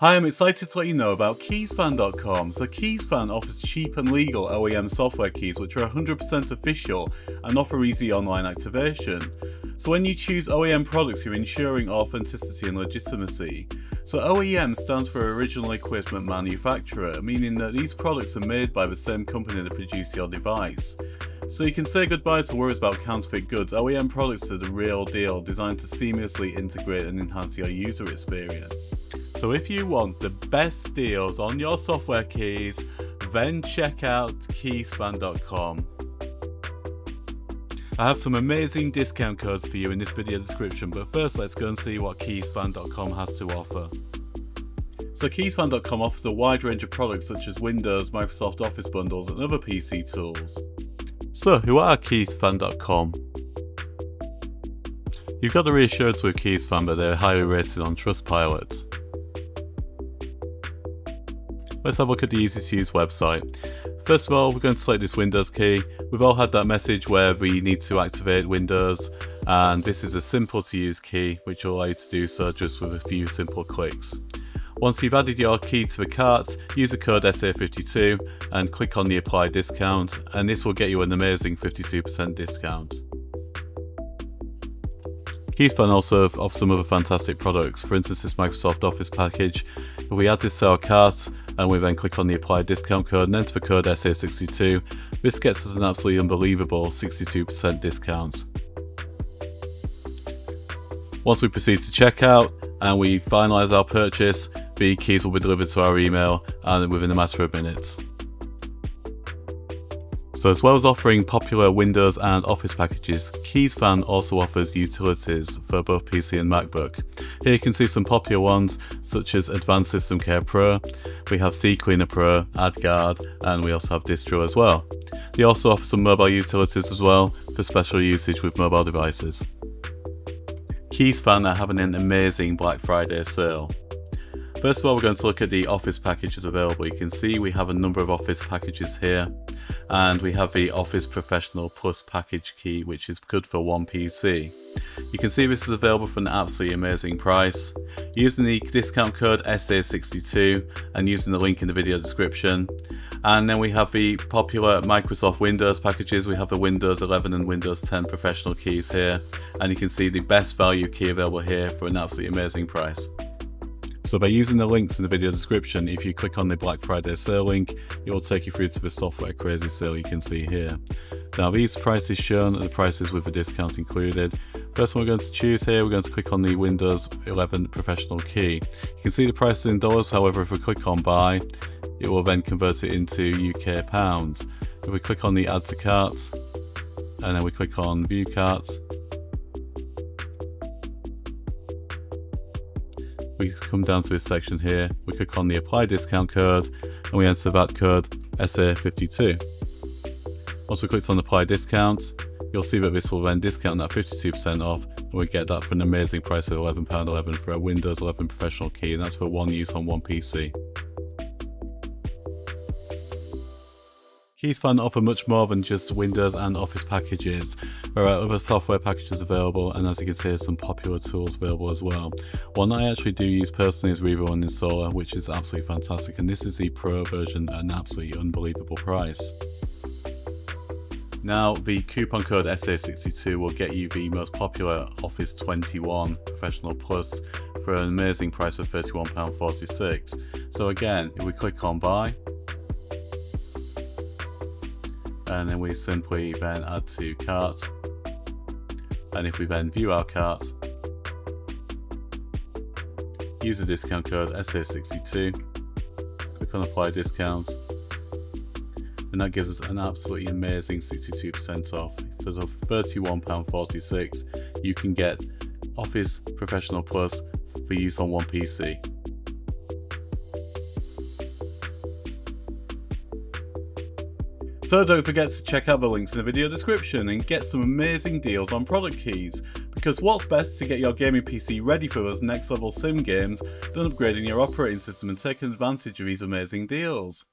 Hi, I'm excited to let you know about KeysFan.com. So KeysFan offers cheap and legal OEM software keys which are 100% official and offer easy online activation. So when you choose OEM products, you're ensuring authenticity and legitimacy. So OEM stands for Original Equipment Manufacturer, meaning that these products are made by the same company that produced your device. So you can say goodbye to worries about counterfeit goods. OEM products are the real deal, designed to seamlessly integrate and enhance your user experience. So if you want the best deals on your software keys, then check out KeysFan.com. I have some amazing discount codes for you in this video description, but first let's go and see what KeysFan.com has to offer. So KeysFan.com offers a wide range of products such as Windows, Microsoft Office bundles and other PC tools. So, who are KeysFan.com? You've got the reassurance with KeysFan that they're highly rated on Trustpilot. Let's have a look at the easy to use website. First of all, we're going to select this Windows key. We've all had that message where we need to activate Windows, and this is a simple to use key which will allow you to do so just with a few simple clicks. Once you've added your key to the cart, use the code SA52 and click on the apply discount, and this will get you an amazing 52% discount. KeysFan also offers some other fantastic products. For instance, this Microsoft Office package. If we add this to our cart and we then click on the apply discount code and enter the code SA62, this gets us an absolutely unbelievable 62% discount. Once we proceed to checkout and we finalize our purchase, the keys will be delivered to our email and within a matter of minutes. So as well as offering popular Windows and Office packages, KeysFan also offers utilities for both PC and MacBook. Here you can see some popular ones such as Advanced System Care Pro, we have CCleaner Pro, AdGuard, and we also have Distro as well. They also offer some mobile utilities as well for special usage with mobile devices. KeysFan are having an amazing Black Friday sale. First of all, we're going to look at the Office packages available. You can see we have a number of Office packages here, and we have the Office Professional Plus package key, which is good for one PC. You can see this is available for an absolutely amazing price. Using the discount code SA62 and using the link in the video description. And then we have the popular Microsoft Windows packages. We have the Windows 11 and Windows 10 professional keys here, and you can see the best value key available here for an absolutely amazing price. So by using the links in the video description, if you click on the Black Friday sale link, it will take you through to the software crazy sale you can see here. Now these prices shown are the prices with the discount included. First one we're going to choose here, we're going to click on the Windows 11 professional key. You can see the prices in dollars, however if we click on buy, it will then convert it into UK pounds. If we click on the add to cart, and then we click on view cart, we come down to this section here, we click on the apply discount code and we enter that code SA52. Once we click on apply discount, you'll see that this will then discount that 52% off, and we get that for an amazing price of £11.11 for a Windows 11 professional key, and that's for one use on one PC. KeysFan offer much more than just Windows and Office packages. There are other software packages available, and as you can see, some popular tools available as well. One I actually do use personally is Revo Uninstaller, which is absolutely fantastic, and this is the Pro version at an absolutely unbelievable price. Now the coupon code SA62 will get you the most popular Office 21 Professional Plus for an amazing price of £31.46. So again, if we click on buy, and then we simply then add to cart, and if we then view our cart, use the discount code SA62, click on apply discount, and that gives us an absolutely amazing 62% off. For £31.46 you can get Office Professional Plus for use on one PC. So don't forget to check out the links in the video description and get some amazing deals on product keys, because what's best to get your gaming PC ready for those next level sim games than upgrading your operating system and taking advantage of these amazing deals.